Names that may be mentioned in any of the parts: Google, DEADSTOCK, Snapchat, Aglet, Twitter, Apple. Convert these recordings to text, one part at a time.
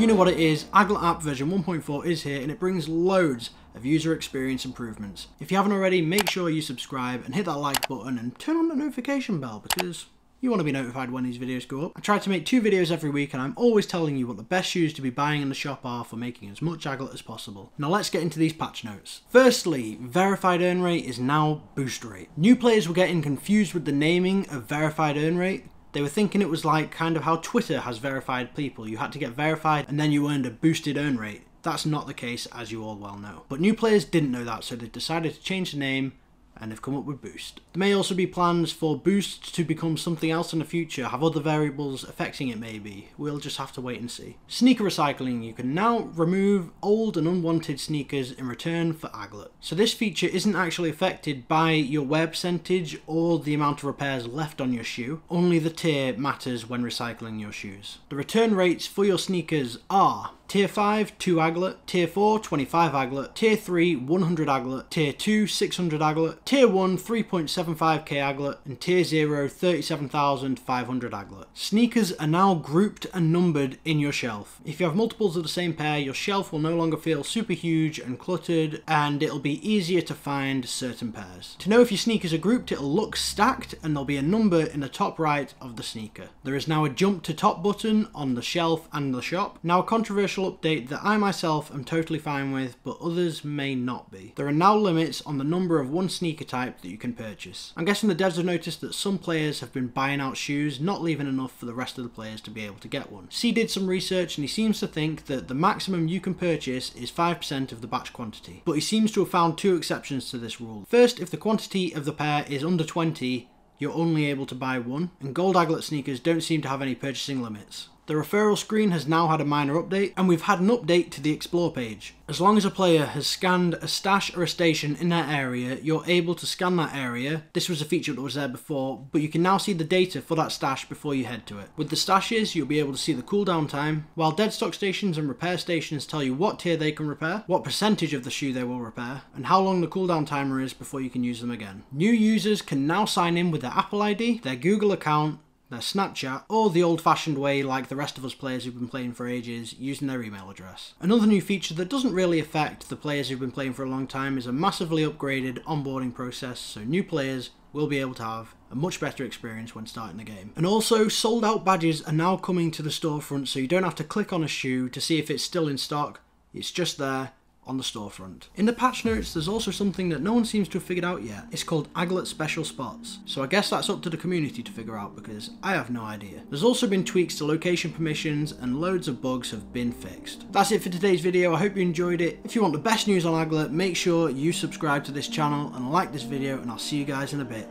You know what it is, Aglet app version 1.4 is here and it brings loads of user experience improvements. If you haven't already, make sure you subscribe and hit that like button and turn on the notification bell because you want to be notified when these videos go up. I try to make 2 videos every week and I'm always telling you what the best shoes to be buying in the shop are for making as much Aglet as possible. Now let's get into these patch notes. Firstly, verified earn rate is now boost rate. New players were getting confused with the naming of verified earn rate. They were thinking it was like kind of how Twitter has verified people. You had to get verified and then you earned a boosted earn rate. That's not the case, as you all well know. But new players didn't know that, so they decided to change the name and they've come up with boost. There may also be plans for boost to become something else in the future, have other variables affecting it maybe. We'll just have to wait and see. Sneaker recycling. You can now remove old and unwanted sneakers in return for Aglet. So this feature isn't actually affected by your wear percentage or the amount of repairs left on your shoe. Only the tier matters when recycling your shoes. The return rates for your sneakers are Tier 5, 2 Aglet, Tier 4, 25 Aglet, Tier 3, 100 Aglet, Tier 2, 600 Aglet, Tier 1, 3.75k Aglet, and Tier 0, 37,500 Aglet. Sneakers are now grouped and numbered in your shelf. If you have multiples of the same pair, your shelf will no longer feel super huge and cluttered, and it'll be easier to find certain pairs. To know if your sneakers are grouped, it'll look stacked, and there'll be a number in the top right of the sneaker. There is now a jump to top button on the shelf and the shop. Now a controversial update that I myself am totally fine with, but others may not be. There are now limits on the number of one sneaker type that you can purchase. I'm guessing the devs have noticed that some players have been buying out shoes, not leaving enough for the rest of the players to be able to get one. C did some research and he seems to think that the maximum you can purchase is 5% of the batch quantity, but he seems to have found 2 exceptions to this rule. First, if the quantity of the pair is under 20, you're only able to buy one, and gold Aglet sneakers don't seem to have any purchasing limits. The referral screen has now had a minor update, and we've had an update to the explore page. As long as a player has scanned a stash or a station in their area, you're able to scan that area. This was a feature that was there before, but you can now see the data for that stash before you head to it. With the stashes, you'll be able to see the cooldown time, while dead stock stations and repair stations tell you what tier they can repair, what percentage of the shoe they will repair, and how long the cooldown timer is before you can use them again. New users can now sign in with their Apple ID, their Google account, their Snapchat, or the old-fashioned way like the rest of us players who've been playing for ages, using their email address. Another new feature that doesn't really affect the players who've been playing for a long time is a massively upgraded onboarding process, so new players will be able to have a much better experience when starting the game. And also, sold out badges are now coming to the storefront, so you don't have to click on a shoe to see if it's still in stock. It's just there on the storefront. In the patch notes, there's also something that no one seems to have figured out yet. It's called Aglet Special Spots. So I guess that's up to the community to figure out because I have no idea. There's also been tweaks to location permissions and loads of bugs have been fixed. That's it for today's video. I hope you enjoyed it. If you want the best news on Aglet, make sure you subscribe to this channel and like this video, and I'll see you guys in a bit.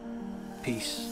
Peace.